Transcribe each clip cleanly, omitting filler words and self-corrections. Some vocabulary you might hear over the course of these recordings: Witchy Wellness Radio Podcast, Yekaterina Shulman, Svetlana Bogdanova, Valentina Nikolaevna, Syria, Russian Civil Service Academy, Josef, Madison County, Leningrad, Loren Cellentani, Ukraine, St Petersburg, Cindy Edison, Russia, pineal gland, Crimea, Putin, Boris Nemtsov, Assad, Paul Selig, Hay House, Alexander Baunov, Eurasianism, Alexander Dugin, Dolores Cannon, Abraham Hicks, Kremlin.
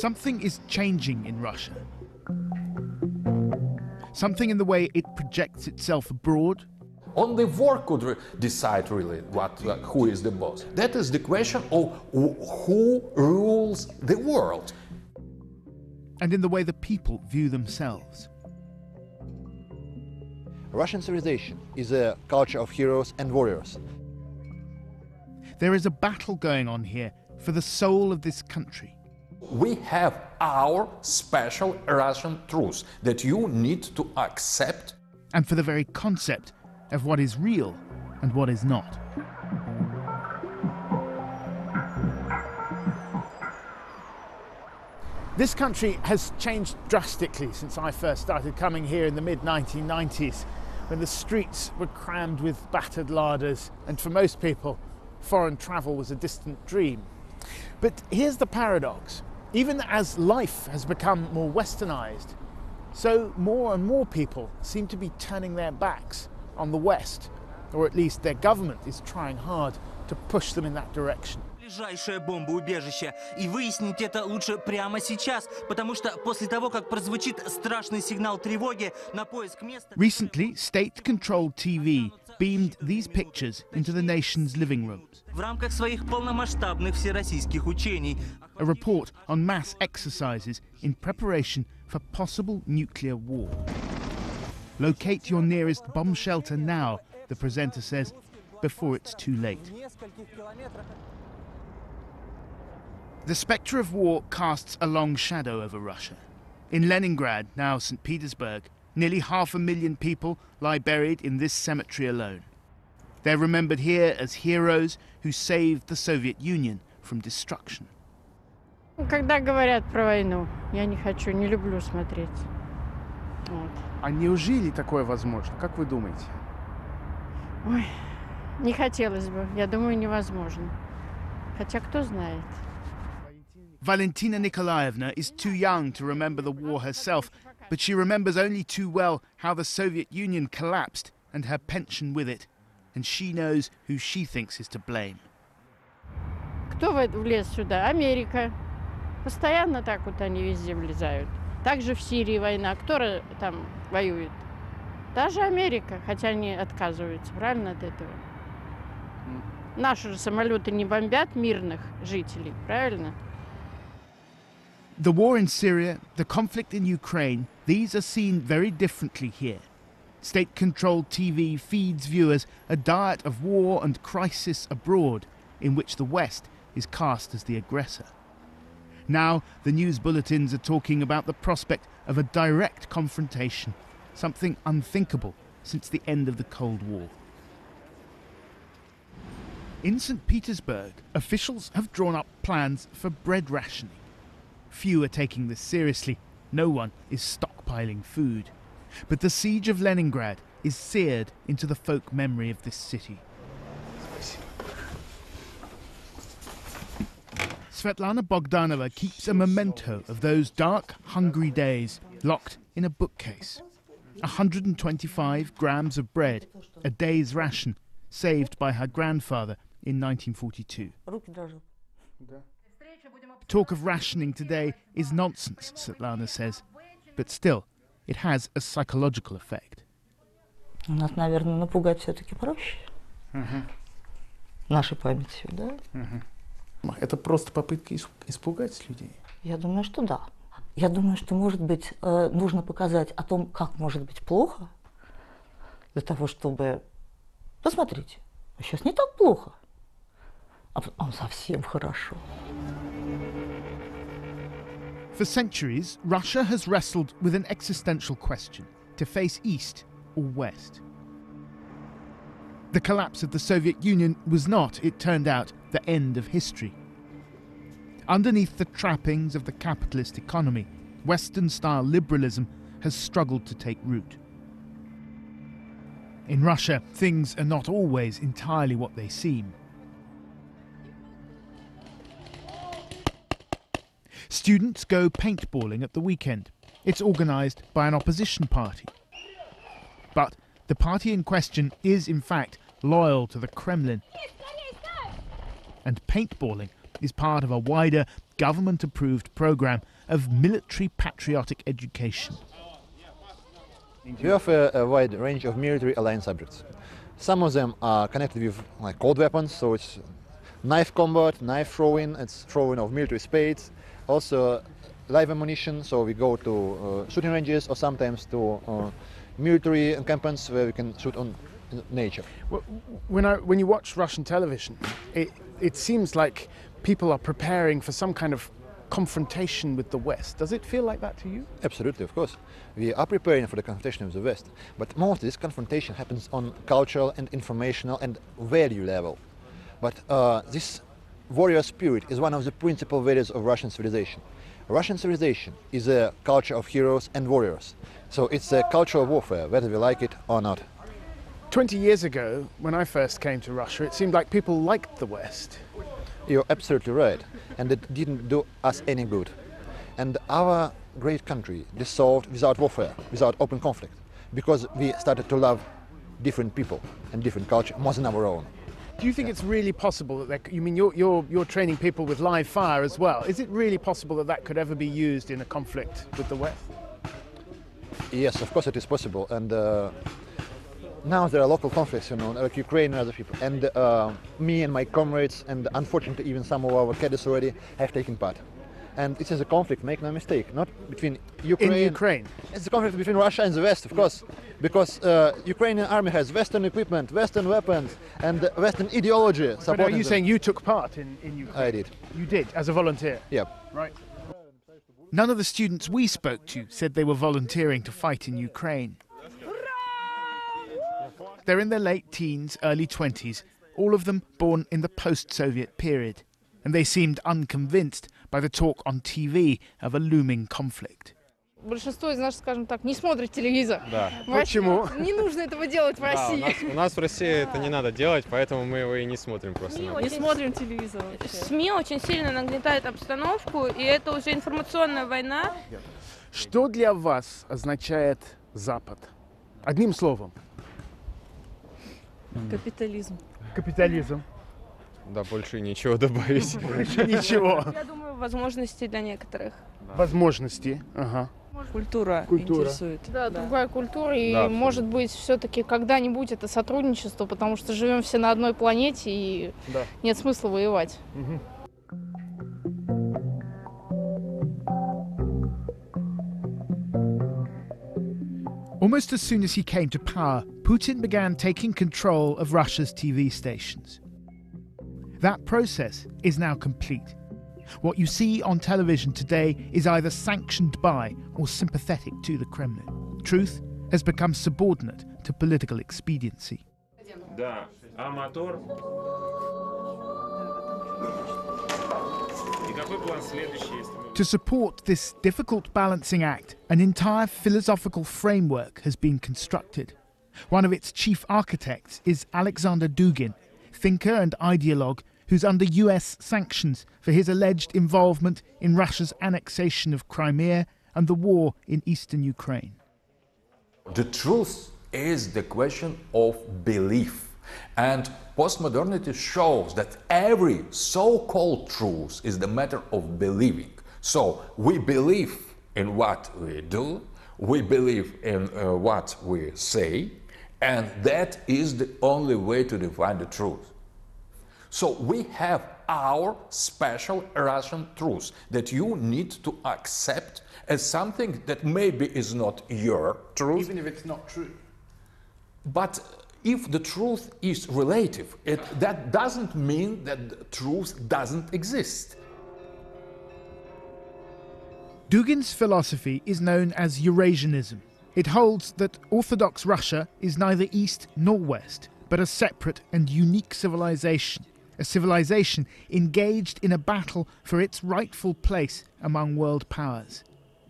Something is changing in Russia. Something in the way it projects itself abroad. Only war could decide really who is the boss. That is the question of who rules the world. And in the way the people view themselves. Russian civilization is a culture of heroes and warriors. There is a battle going on here for the soul of this country. We have our special Russian truth that you need to accept. And for the very concept of what is real and what is not. This country has changed drastically since I first started coming here in the mid-1990s, when the streets were crammed with battered larders, and for most people, foreign travel was a distant dream. But here's the paradox. Even as life has become more westernized, so more and more people seem to be turning their backs on the West, or at least their government is trying hard to push them in that direction. Ближайшее бомбоубежище. И выяснить это лучше прямо сейчас, потому что после того, как прозвучит страшный сигнал тревоги на поиск места... Recently, state-controlled TV beamed these pictures into the nation's living rooms. В рамках своих полномасштабных всероссийских учений. A report on mass exercises in preparation for possible nuclear war. Locate your nearest bomb shelter now, the presenter says, before it's too late. The spectre of war casts a long shadow over Russia. In Leningrad, now St Petersburg, nearly 500,000 people lie buried in this cemetery alone. They're remembered here as heroes who saved the Soviet Union from destruction. Когда говорят про войну, я не хочу, не люблю смотреть. А неужели такое возможно? Как вы думаете? Ой, не хотелось бы. Я думаю, невозможно. Хотя кто знает. Valentina Nikolaevna is too young to remember the war herself, but she remembers only too well how the Soviet Union collapsed and her pension with it, and she knows who she thinks is to blame. Кто влез сюда? Америка. Постоянно так вот они везде влезают. Также в Сирии война. Кто там воюет? Даже Америка, хотя они отказываются, правильно, от этого? Наши же самолеты не бомбят мирных жителей, правильно? The war in Syria, the conflict in Ukraine, these are seen very differently here. State-controlled TV feeds viewers a diet of war and crisis abroad, in which the West is cast as the aggressor. Now the news bulletins are talking about the prospect of a direct confrontation, something unthinkable since the end of the Cold War. In St. Petersburg, officials have drawn up plans for bread rationing. Few are taking this seriously. No one is stockpiling food. But the siege of Leningrad is seared into the folk memory of this city. Svetlana Bogdanova keeps a memento of those dark, hungry days, locked in a bookcase. 125 grams of bread, a day's ration, saved by her grandfather in 1942. Talk of rationing today is nonsense, Svetlana says, but still, it has a psychological effect. Нас, наверное, напугать все-таки проще. Наша память сюда. Это просто попытка испугать людей? Я думаю, что да. Я думаю, что, может быть, нужно показать о том, как может быть плохо, для того, чтобы... Посмотрите, сейчас не так плохо, а он совсем хорошо. For centuries, Russia has wrestled with an existential question, to face east or west. The collapse of the Soviet Union was not, it turned out, the end of history. Underneath the trappings of the capitalist economy, Western-style liberalism has struggled to take root. In Russia, things are not always entirely what they seem. Students go paintballing at the weekend. It's organised by an opposition party. But the party in question is, in fact, loyal to the Kremlin. And paintballing is part of a wider government-approved program of military patriotic education. We have a wide range of military alliance subjects. Some of them are connected with like cold weapons, so it's knife combat, knife throwing, it's throwing of military spades, also live ammunition, so we go to shooting ranges or sometimes to military encampments where we can shoot on nature. When you watch Russian television, it seems like people are preparing for some kind of confrontation with the West. Does it feel like that to you? Absolutely, of course. We are preparing for the confrontation with the West, but most of this confrontation happens on cultural and informational and value level. But this warrior spirit is one of the principal values of Russian civilization. Russian civilization is a culture of heroes and warriors, so it's a culture of warfare, whether we like it or not. 20 years ago, when I first came to Russia, it seemed like people liked the West. You're absolutely right, and it didn't do us any good. And our great country dissolved without warfare, without open conflict, because we started to love different people and different culture more than our own. Do you think it's really possible that, you mean you're training people with live fire as well, is it really possible that that could ever be used in a conflict with the West? Yes, of course it is possible, and now there are local conflicts, you know, like Ukraine and other people, and me and my comrades, and unfortunately even some of our cadets already have taken part. And this is a conflict, make no mistake, not between Ukraine... In Ukraine? It's a conflict between Russia and the West, of course, because Ukrainian army has Western equipment, Western weapons, and Western ideology. But are you saying you took part in Ukraine? I did. You did, as a volunteer? Yep. Right. None of the students we spoke to said they were volunteering to fight in Ukraine. They're in their late teens, early 20s, all of them born in the post-Soviet period, and they seemed unconvinced by the talk on TV of a looming conflict. Большинство из нас, скажем так, не смотрит телевизор. Да. Почему? Не нужно этого делать в России. Да, у нас в России это не надо делать, поэтому мы его и не смотрим просто. Не смотрим телевизор. СМИ очень сильно нагнетают обстановку, и это уже информационная война. Что для вас означает Запад? Одним словом. Капитализм. Капитализм. Да, больше ничего добавить. Больше ничего. Я думаю, возможности для некоторых. Возможности, ага. Культура интересует. Да, другая культура, и да, может быть все-таки когда-нибудь это сотрудничество, потому что живем все на одной планете, и да, нет смысла воевать. Угу. Almost as soon as he came to power, Putin began taking control of Russia's TV stations. That process is now complete. What you see on television today is either sanctioned by or sympathetic to the Kremlin. Truth has become subordinate to political expediency. To support this difficult balancing act, an entire philosophical framework has been constructed. One of its chief architects is Alexander Dugin, thinker and ideologue who's under US sanctions for his alleged involvement in Russia's annexation of Crimea and the war in eastern Ukraine. The truth is the question of belief. And postmodernity shows that every so-called truth is the matter of believing. So we believe in what we do, we believe in what we say, and that is the only way to define the truth. So we have our special Russian truth that you need to accept as something that maybe is not your truth. Even if it's not true. But if the truth is relative, that doesn't mean that the truth doesn't exist. Dugin's philosophy is known as Eurasianism. It holds that Orthodox Russia is neither East nor West, but a separate and unique civilization, a civilization engaged in a battle for its rightful place among world powers.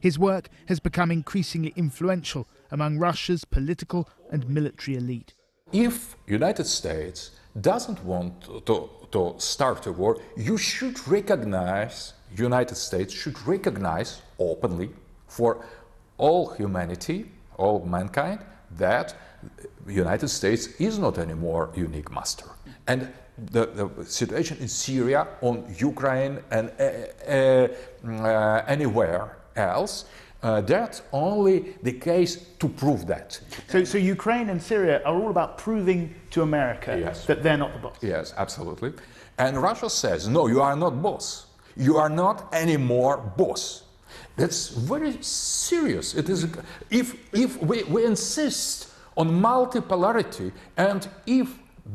His work has become increasingly influential among Russia's political and military elite. If United States doesn't want to start a war, you should recognize, United States should recognize openly for all humanity, all mankind, that the United States is not anymore unique master. And the situation in Syria, on Ukraine, and anywhere else, that's only the case to prove that. So Ukraine and Syria are all about proving to America that they're not the boss. Yes, absolutely. And Russia says, no, you are not boss. You are not anymore boss. That's very serious. It is, if we insist on multipolarity, and if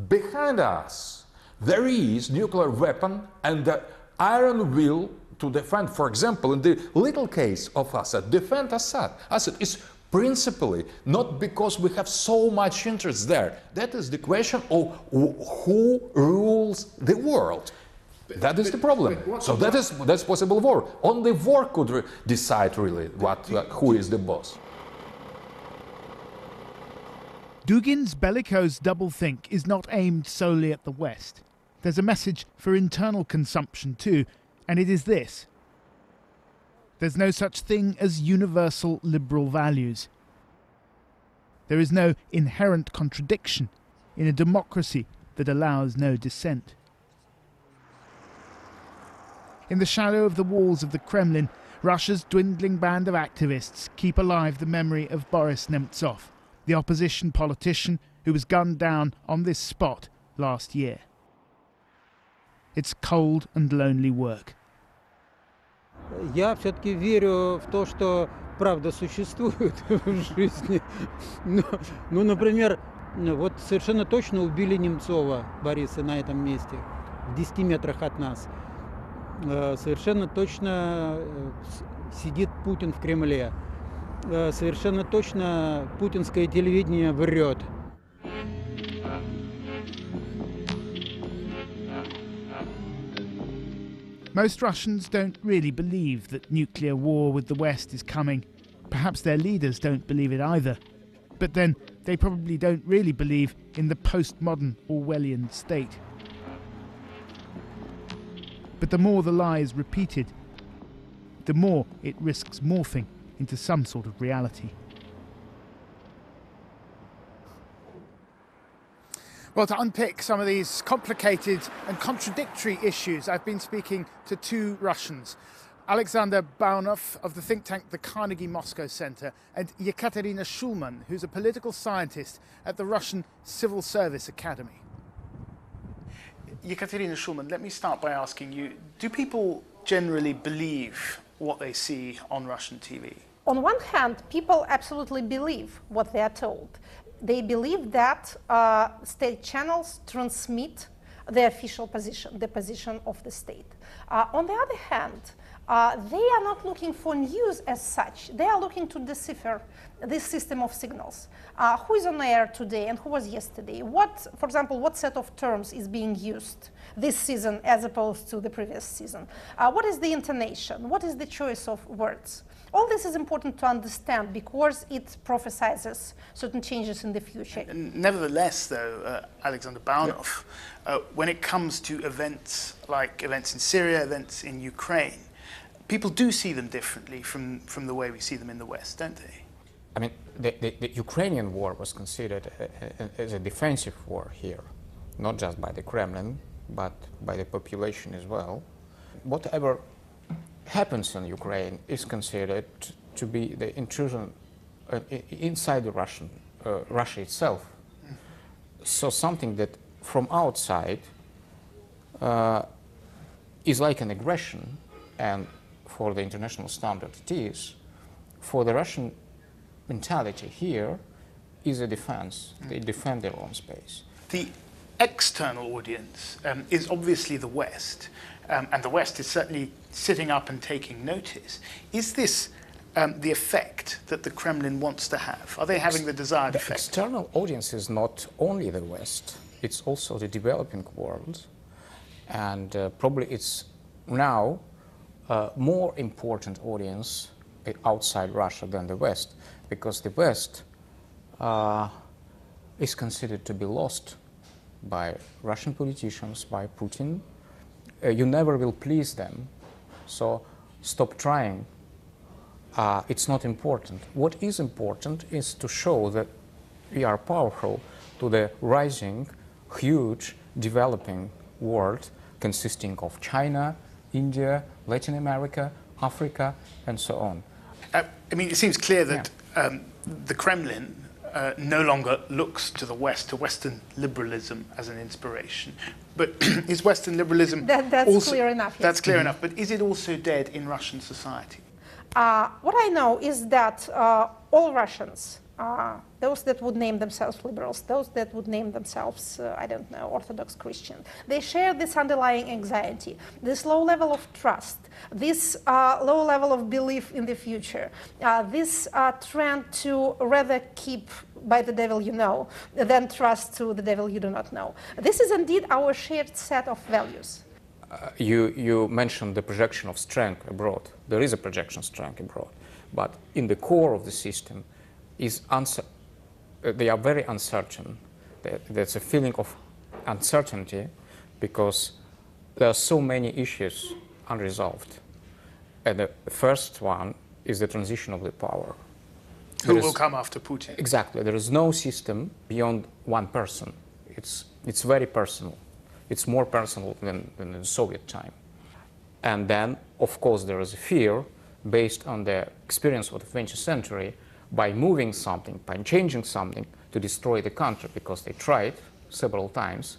behind us there is nuclear weapon and the iron will to defend, for example, in the little case of Assad, defend Assad. Assad is principally not because we have so much interest there. That is the question of who rules the world. That is the problem. So that's possible war. Only war could decide really what who is the boss. Dugin's bellicose doublethink is not aimed solely at the West. There's a message for internal consumption too, and it is this. There's no such thing as universal liberal values. There is no inherent contradiction in a democracy that allows no dissent. In the shadow of the walls of the Kremlin, Russia's dwindling band of activists keep alive the memory of Boris Nemtsov, the opposition politician who was gunned down on this spot last year. It's cold and lonely work. Я все-таки верю в то, что правда существует в жизни. Ну, например, вот совершенно точно убили Немцова Бориса на этом месте, в 10 метрах от нас. Совершенно точно сидит Путин в Кремле. Совершенно точно путинское телевидение врет. Most Russians don't really believe that nuclear war with the West is coming. Perhaps their leaders don't believe it either. But then they probably don't really believe in the postmodern Orwellian state. But the more the lie is repeated, the more it risks morphing into some sort of reality. Well, to unpick some of these complicated and contradictory issues, I've been speaking to two Russians, Alexander Baunov of the think tank the Carnegie Moscow Center, and Yekaterina Shulman, who's a political scientist at the Russian Civil Service Academy. Yekaterina Shulman, let me start by asking you, do people generally believe what they see on Russian TV? On one hand, people absolutely believe what they are told. They believe that state channels transmit the official position, the position of the state. On the other hand, they are not looking for news as such. They are looking to decipher this system of signals. Who is on air today and who was yesterday? What, for example, what set of terms is being used this season as opposed to the previous season? What is the intonation? What is the choice of words? All this is important to understand because it prophesizes certain changes in the future. Nevertheless, though, Alexander Baunov, when it comes to events like events in Syria, events in Ukraine, people do see them differently from the way we see them in the West, don't they? I mean, the Ukrainian war was considered as a defensive war here, not just by the Kremlin, but by the population as well. Whatever happens in Ukraine is considered to be the intrusion inside the Russian, Russia itself. So something that from outside is like an aggression, and for the international standard it is, for the Russian mentality here is a defense. They defend their own space. The external audience is obviously the West, and the West is certainly sitting up and taking notice. Is this the effect that the Kremlin wants to have? Are they having the desired effect? The external audience is not only the West, it's also the developing world, and probably it's now a more important audience outside Russia than the West, because the West is considered to be lost by Russian politicians, by Putin. You never will please them, so stop trying. It's not important. What is important is to show that we are powerful to the rising, huge, developing world consisting of China, India, Latin America, Africa, and so on. I mean, it seems clear that the Kremlin no longer looks to the West, to Western liberalism as an inspiration. But is Western liberalism... That's also clear enough. Yes. That's clear enough. But is it also dead in Russian society? What I know is that all Russians, those that would name themselves liberals, those that would name themselves, I don't know, Orthodox Christian, they share this underlying anxiety, this low level of trust, this low level of belief in the future, this trend to rather keep by the devil you know than trust to the devil you do not know. This is indeed our shared set of values. You mentioned the projection of strength abroad. There is a projection of strength abroad, but in the core of the system, they are very uncertain. There's a feeling of uncertainty because there are so many issues unresolved. And the first one is the transition of the power. Who will come after Putin? Exactly. There is no system beyond one person. It's very personal. It's more personal than in Soviet time. And then, of course, there is a fear based on the experience of the 20th century by moving something, by changing something, to destroy the country, because they tried several times,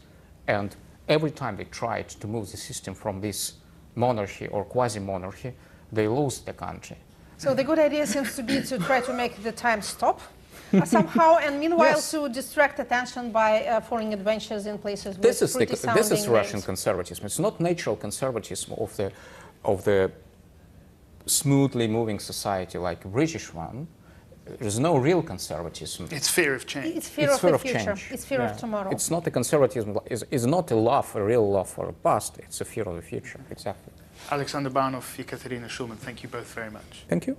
and every time they tried to move the system from this monarchy or quasi-monarchy, they lost the country. So the good idea seems to be to try to make the time stop somehow, and meanwhile to distract attention by foreign adventures in places with pretty sounding names. This is Russian conservatism. It's not natural conservatism of the smoothly moving society like British one. There's no real conservatism. It's fear of change. It's fear of the future. It's fear of tomorrow. It's not a conservatism. It's not a love, a real love for the past. It's a fear of the future. Exactly. Alexander Baunov, Yekaterina Shulman, thank you both very much. Thank you.